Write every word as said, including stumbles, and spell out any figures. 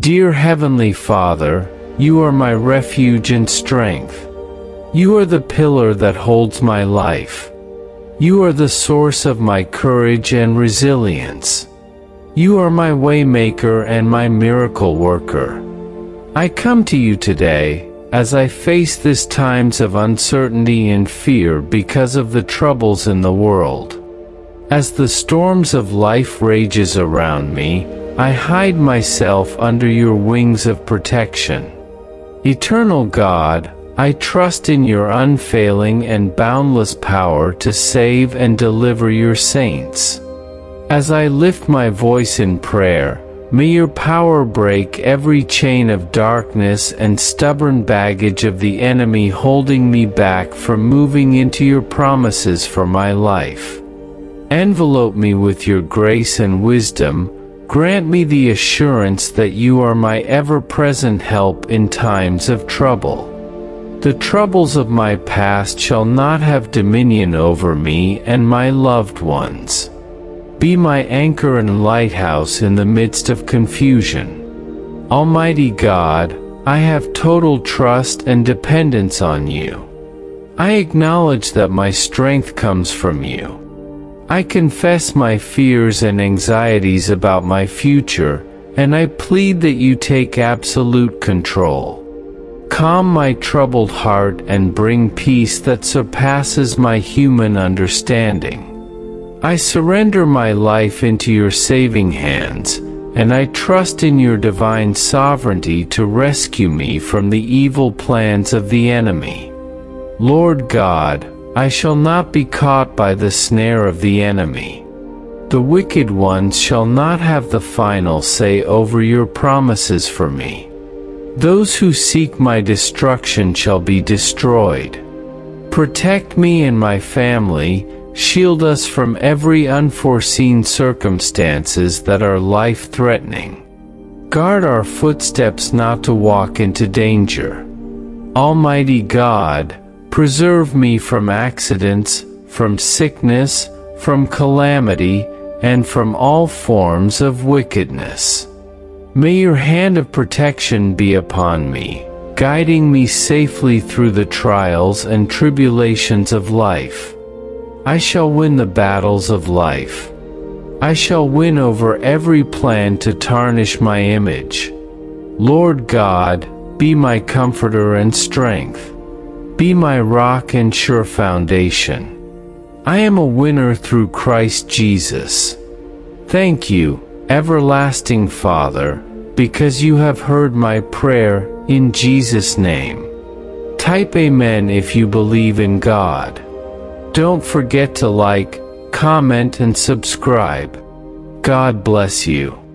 Dear Heavenly Father, you are my refuge and strength. You are the pillar that holds my life. You are the source of my courage and resilience. You are my waymaker and my miracle worker. I come to you today, as I face these times of uncertainty and fear because of the troubles in the world. As the storms of life rages around me, I hide myself under your wings of protection. Eternal God, I trust in your unfailing and boundless power to save and deliver your saints. As I lift my voice in prayer, may your power break every chain of darkness and stubborn baggage of the enemy holding me back from moving into your promises for my life. Envelope me with your grace and wisdom. Grant me the assurance that you are my ever-present help in times of trouble. The troubles of my past shall not have dominion over me and my loved ones. Be my anchor and lighthouse in the midst of confusion. Almighty God, I have total trust and dependence on you. I acknowledge that my strength comes from you. I confess my fears and anxieties about my future, and I plead that you take absolute control. Calm my troubled heart and bring peace that surpasses my human understanding. I surrender my life into your saving hands, and I trust in your divine sovereignty to rescue me from the evil plans of the enemy. Lord God, I shall not be caught by the snare of the enemy. The wicked ones shall not have the final say over your promises for me. Those who seek my destruction shall be destroyed. Protect me and my family. Shield us from every unforeseen circumstances that are life-threatening. Guard our footsteps not to walk into danger. Almighty God, preserve me from accidents, from sickness, from calamity, and from all forms of wickedness. May your hand of protection be upon me, guiding me safely through the trials and tribulations of life. I shall win the battles of life. I shall win over every plan to tarnish my image. Lord God, be my comforter and strength. Be my rock and sure foundation. I am a winner through Christ Jesus. Thank you, everlasting Father, because you have heard my prayer, in Jesus' name. Type Amen if you believe in God. Don't forget to like, comment, and subscribe. God bless you.